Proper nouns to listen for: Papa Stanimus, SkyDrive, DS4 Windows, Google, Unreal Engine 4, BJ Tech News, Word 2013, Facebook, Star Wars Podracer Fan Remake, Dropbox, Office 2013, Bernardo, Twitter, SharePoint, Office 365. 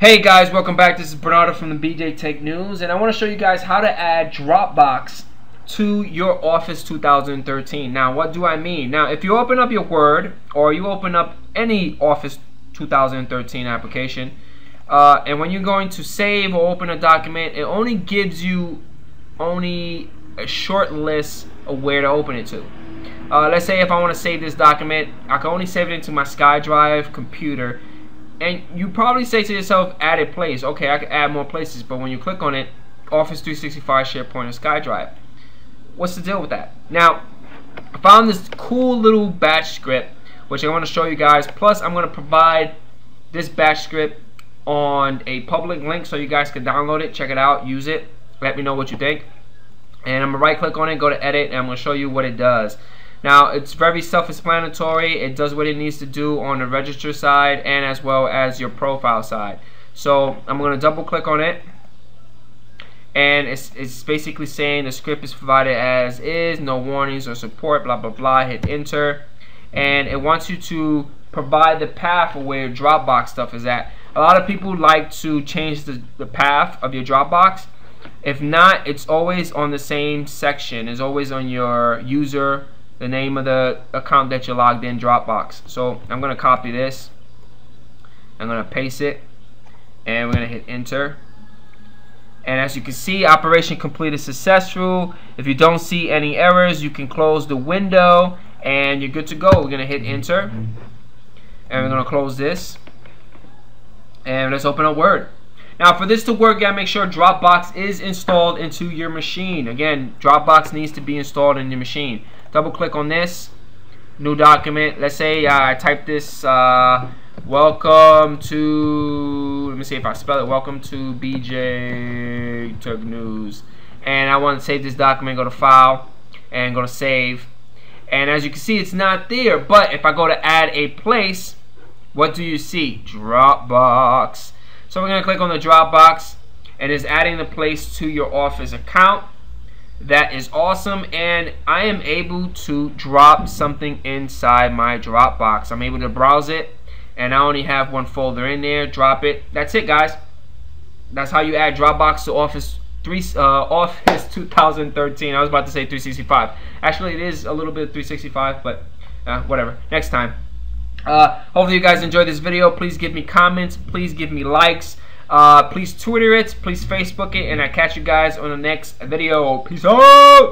Hey guys, welcome back. This is Bernardo from the BJ Tech News, and I want to show you guys how to add Dropbox to your Office 2013. Now, what do I mean? Now, if you open up your Word or you open up any Office 2013 application, and when you're going to save or open a document, it only gives you a short list of where to open it to. Let's say if I want to save this document, I can only save it into my SkyDrive computer. And you probably say to yourself, add a place. Okay, I can add more places, but when you click on it, Office 365, SharePoint, and SkyDrive. What's the deal with that? Now, I found this cool little batch script, which I want to show you guys. Plus, I'm going to provide this batch script on a public link so you guys can download it, check it out, use it, let me know what you think. And I'm going to right click on it, go to edit, and I'm going to show you what it does. Now, it's very self-explanatory. It does what it needs to do on the register side and as well as your profile side. So I'm going to double click on it, and it's basically saying the script is provided as is, no warnings or support, blah blah blah. Hit enter, and it wants you to provide the path of where your Dropbox stuff is at. A lot of people like to change the path of your Dropbox. If not, it's always on the same section. It's always on your user, the name of the account that you logged in, Dropbox. So I'm gonna copy this, I'm gonna paste it, and we're gonna hit enter. And as you can see, operation completed successful. If you don't see any errors, you can close the window and you're good to go. We're gonna hit enter, and we're gonna close this, and let's open up Word. Now, for this to work, you gotta make sure Dropbox is installed into your machine. Again, Dropbox needs to be installed in your machine. Double click on this, new document. Let's say I type this, welcome to, let me see if I spell it, welcome to BJ Tech News. And I wanna save this document, go to file, and go to save. And as you can see, it's not there, but if I go to add a place, what do you see? Dropbox. So we're going to click on the Dropbox, and it's adding the place to your Office account. That is awesome, and I am able to drop something inside my Dropbox. I'm able to browse it, and I only have one folder in there, drop it. That's it, guys. That's how you add Dropbox to Office 2013. I was about to say 365. Actually, it is a little bit of 365, but whatever. Next time. Hopefully you guys enjoyed this video. Please give me comments, please give me likes, please Twitter it, please Facebook it, and I catch you guys on the next video. Peace out.